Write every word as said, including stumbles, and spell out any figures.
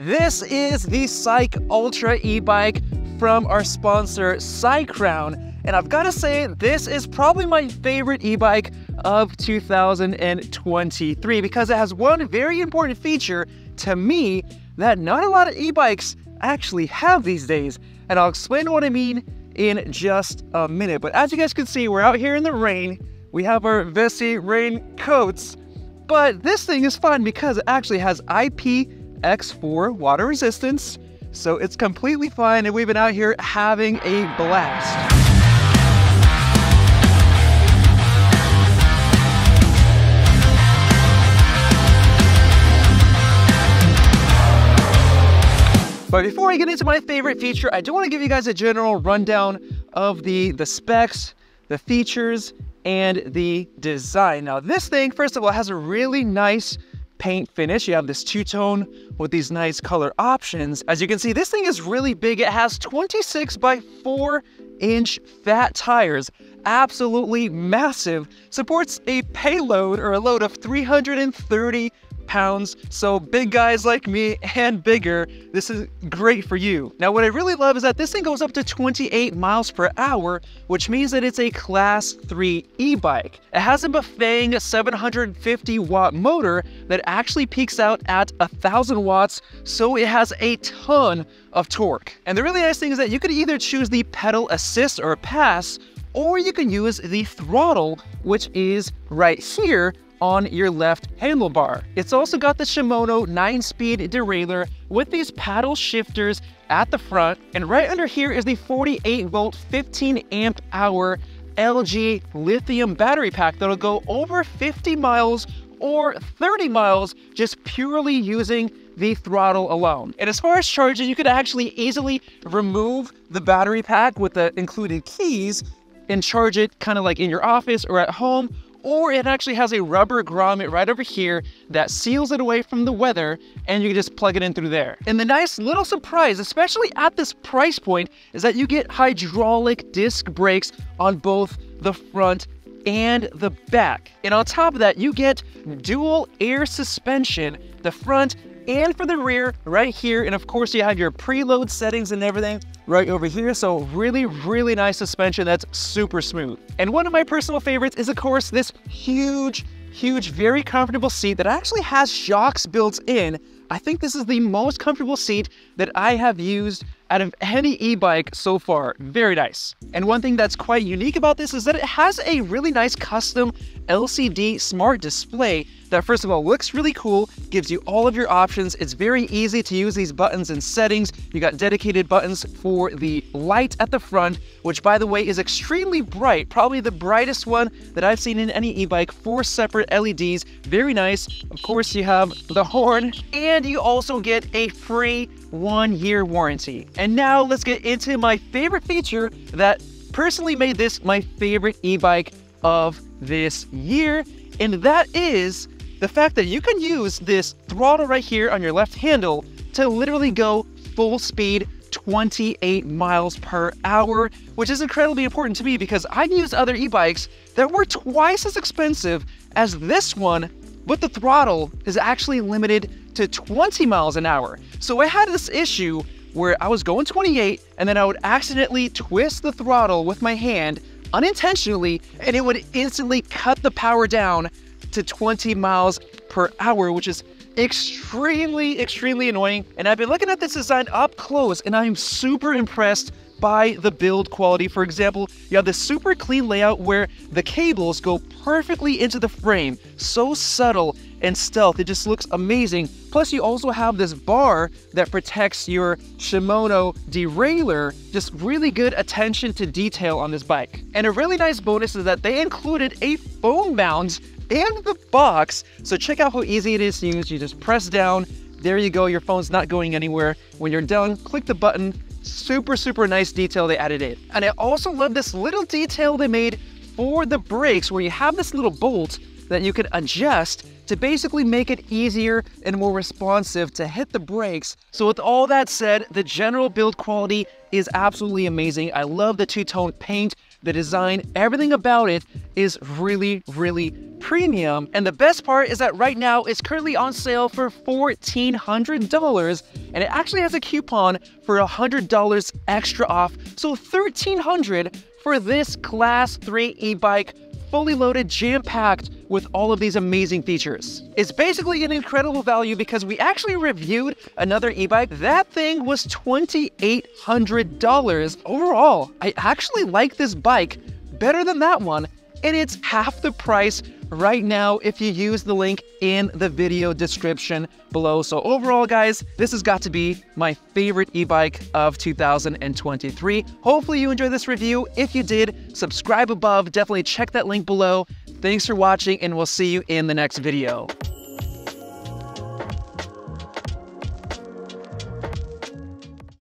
This is the CycUltra e-bike from our sponsor Cycrown, and I've got to say this is probably my favorite e-bike of two thousand twenty-three because it has one very important feature to me that not a lot of e-bikes actually have these days, and I'll explain what I mean in just a minute. But as you guys can see, we're out here in the rain. We have our Vessi raincoats, but this thing is fun because it actually has I P X four water resistance, so it's completely fine, and we've been out here having a blast. But before I get into my favorite feature, I do want to give you guys a general rundown of the the specs, the features, and the design. Now this thing, first of all, has a really nice paint finish. You have this two-tone with these nice color options. As you can see, this thing is really big. It has twenty-six by four inch fat tires, absolutely massive. Supports a payload or a load of three hundred thirty pounds. So big guys like me and bigger, this is great for you. Now what I really love is that this thing goes up to twenty-eight miles per hour, which means that it's a class three e-bike. It has a Bafang seven hundred fifty watt motor that actually peaks out at one thousand watts, so it has a ton of torque. And the really nice thing is that you could either choose the pedal assist or pass, or you can use the throttle, which is right here on your left handlebar. It's also got the Shimano nine speed derailleur with these paddle shifters at the front, and right under here is the forty-eight volt fifteen amp hour L G lithium battery pack that'll go over fifty miles or thirty miles just purely using the throttle alone. And as far as charging, you could actually easily remove the battery pack with the included keys and charge it kind of like in your office or at home, or it actually has a rubber grommet right over here that seals it away from the weather, and you can just plug it in through there. And the nice little surprise, especially at this price point, is that you get hydraulic disc brakes on both the front and the back. And on top of that, you get dual air suspension, the front and for the rear right here. And of course you have your preload settings and everything right over here. So really, really nice suspension that's super smooth. And one of my personal favorites is of course this huge, huge, very comfortable seat that actually has shocks built in. I think this is the most comfortable seat that I have used out of any e-bike so far. Very nice. And one thing that's quite unique about this is that it has a really nice custom L C D smart display that first of all looks really cool, gives you all of your options. It's very easy to use these buttons and settings. You got dedicated buttons for the light at the front, which by the way is extremely bright, probably the brightest one that I've seen in any e-bike. Four separate L E Ds, very nice. Of course you have the horn, and you also get a free one year warranty. And now let's get into my favorite feature that personally made this my favorite e-bike of this year, and that is the fact that you can use this throttle right here on your left handle to literally go full speed, twenty-eight miles per hour, which is incredibly important to me because I've used other e-bikes that were twice as expensive as this one, but the throttle is actually limited to twenty miles an hour. So I had this issue where I was going twenty-eight and then I would accidentally twist the throttle with my hand unintentionally, and it would instantly cut the power down to twenty miles per hour, which is extremely, extremely annoying. And I've been looking at this design up close and I'm super impressed by the build quality. For example, you have this super clean layout where the cables go perfectly into the frame. So subtle and stealth, it just looks amazing. Plus you also have this bar that protects your Shimano derailleur. Just really good attention to detail on this bike. And a really nice bonus is that they included a phone mount in the box. So check out how easy it is to use. You just press down, there you go, your phone's not going anywhere. When you're done, click the button. Super, super nice detail they added in. And I also love this little detail they made for the brakes where you have this little bolt that you can adjust to basically make it easier and more responsive to hit the brakes. So with all that said, the general build quality is absolutely amazing. I love the two-tone paint, the design, everything about it is really, really premium. And the best part is that right now it's currently on sale for fourteen hundred dollars, and it actually has a coupon for one hundred dollars extra off. So thirteen hundred dollars for this class three e-bike, fully loaded, jam-packed with all of these amazing features. It's basically an incredible value because we actually reviewed another e-bike. That thing was twenty-eight hundred dollars. Overall, I actually like this bike better than that one, and it's half the price right now if you use the link in the video description below. So overall, guys, this has got to be my favorite e-bike of two thousand twenty-three. Hopefully you enjoyed this review. If you did, subscribe above, definitely check that link below. Thanks for watching, and we'll see you in the next video.